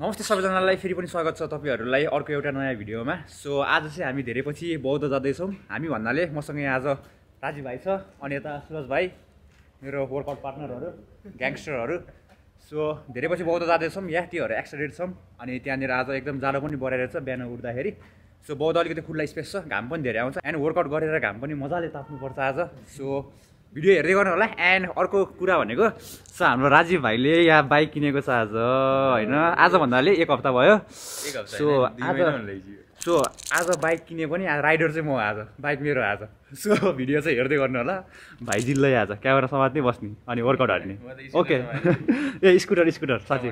नमस्ते सबैजनालाई फेरि पनि स्वागत छ तपाईहरुलाई अर्को एउटा नयाँ भिडियोमा। सो आज चाहिँ हामी धेरै पछि बौद्ध जादै छौं। हामी भन्नाले मसँग यहाँ आज राजी भाइ छ अनि यता सुरज भाइ मेरो वर्कआउट पार्टनरहरु ग्याङस्टरहरु। सो धेरै पछि बौद्ध जादै छौं, यहाँ तिहर एक्साइटेड छौं अनि त्यहाँनेर आज एकदम जाडो पनि बढिरहेछ बिहान उठ्दाखेरि। सो बौद्ध अलिकति खुल्ला स्पेस छ, घाम पनि धेरै आउँछ एन्ड वर्कआउट गरेर घाम पनि मजाले ताप्नु पर्छ आज। सो भिडियो हेर्दै गर्नु होला। एन्ड अर्को कुरा भनेको सो हाम्रो राजीव भाइले यहाँ बाइक किनेको छ आज हैन, आज भन्नाले एक हप्ता भयो। सो आज बाइक किने पनि राइडर चाहिँ म आज, बाइक मेरो आज। सो भिडियो चाहिँ हेर्दै गर्नु होला। भाइजीलाई आज क्यामेरा समात्नै बस्ने अनि वर्कआउट हाल्ने। ओके ए स्कुटर साथी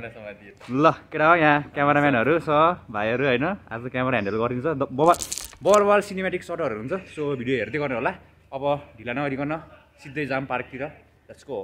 ल केटा हो, यहाँ क्यामेराम्यानहरु छ भाइहरु हैन, आज क्यामेरा ह्यान्डल गरिन्छ बरवाल सिनेमेटिक शटहरु हुन्छ। सो भिडियो हेर्दै गर्नु होला। अब ढिला नगरिकन सिधै जाम पार्कतिर, let's go.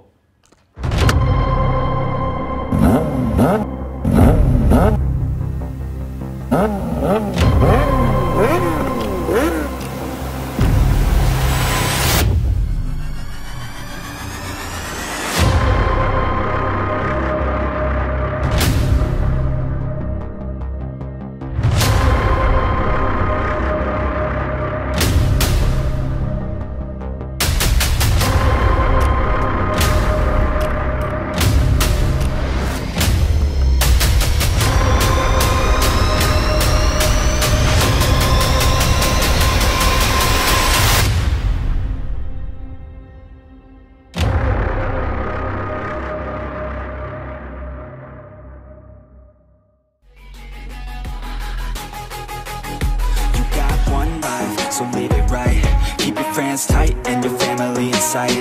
So live it right, keep your friends tight and your family in sight.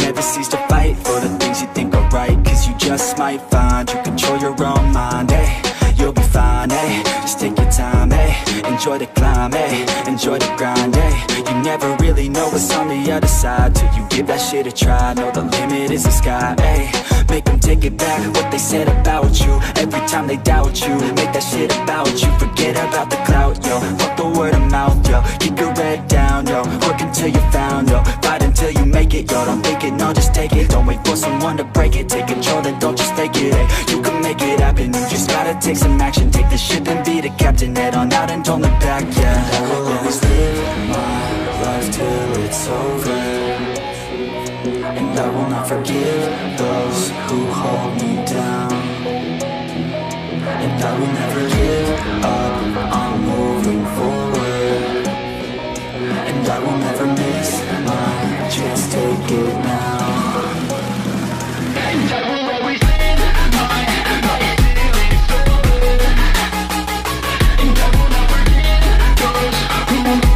Never cease to fight for the things you think are right, cause you just might find you control your own mind. Hey, you'll be fine, hey, just take your time, hey, enjoy the climb, hey, enjoy the grind, hey. You never really know what's on the other side till you give that shit a try. Know the limit is the sky, hey. Make them take it back, what they said about you. Every time they doubt you, make that shit about you. Forget about the clout, yo, fuck the word of mouth, yo. Keep your head down, yo, work until you're found, yo. Fight until you make it, yo, don't fake it, no, just take it. Don't wait for someone to break it, take control, then don't just take it, hey. You can make it happen, you just gotta take some action. Take the ship and be the captain, head on out and don't look back, yeah. I will always live my life till it's over, and I will not forgive those who hold me down, and I will never give up on moving forward, and I will never miss my chance, take it now. And I will always live my life till it's over, and I will not forgive those who hold me down.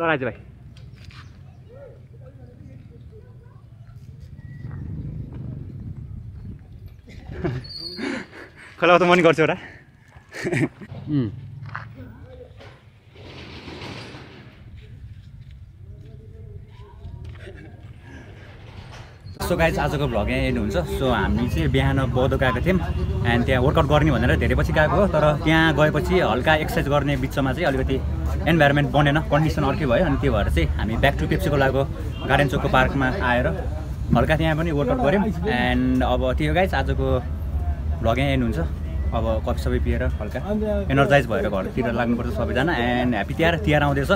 ल राजी भाइ खोला त मन गर्छ एउटा। So guys आजको vlog यहाँ एन्ड हुन्छ। सो हामी चाहिँ बिहान बौद्ध गएको थियौँ एन्ड त्यहाँ वर्कआउट गर्ने भनेर धेरै पछि गएको हो, तर त्यहाँ गएपछि हल्का एक्सर्साइज गर्ने बिचमा चाहिँ अलिकति इन्भाइरोमेन्ट बनेन, कन्डिसन अर्कै भयो अनि त्यो भएर चाहिँ हामी ब्याक टु पेप्सीको लागि गार्डन चोकको पार्कमा आएर हल्का त्यहाँ पनि वर्कआउट गऱ्यौँ। एन्ड अब त्यो गाइज आजको भ्लग यहाँ एन्ड हुन्छ। अब कफी सबै पिएर हल्का एनर्जाइज भएर घरतिर लाग्नुपर्छ सबैजना। एन्ड ह्याप्पी तिहार, तिहार आउँदैछ।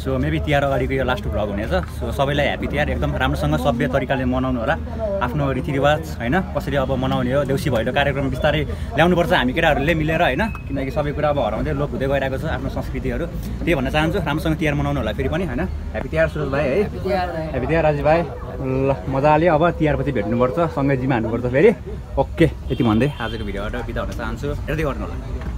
सो मेबी तिहार अगाडिको यो लास्ट भ्लग हुनेछ। सो सबैलाई ह्याप्पी तिहार एकदम राम्रोसँग सभ्य तरिकाले मनाउनु होला, आफ्नो रीतिरिवाज होइन कसरी अब मनाउने हो। देउसी भैलो कार्यक्रम बिस्तारै ल्याउनुपर्छ हामी केटाहरूले मिलेर होइन, किनकि सबै कुरा अब हराउँदै लोप हुँदै गइरहेको छ आफ्नो संस्कृतिहरू। त्यही भन्न चाहन्छु, राम्रोसँग तिहार मनाउनु होला फेरि पनि होइन। ह्याप्पी तिहार सुरज भाइ, है ह्याप्पी तिहार राजी भाइ। ल मजाले अब तिहारपछि भेट्नुपर्छ, सँगै जिम हान्नुपर्छ फेरि। ओके यति भन्दै आजको भिडियोबाट बिदा हुन चाहन्छु, हेर्दै गर्नु होला।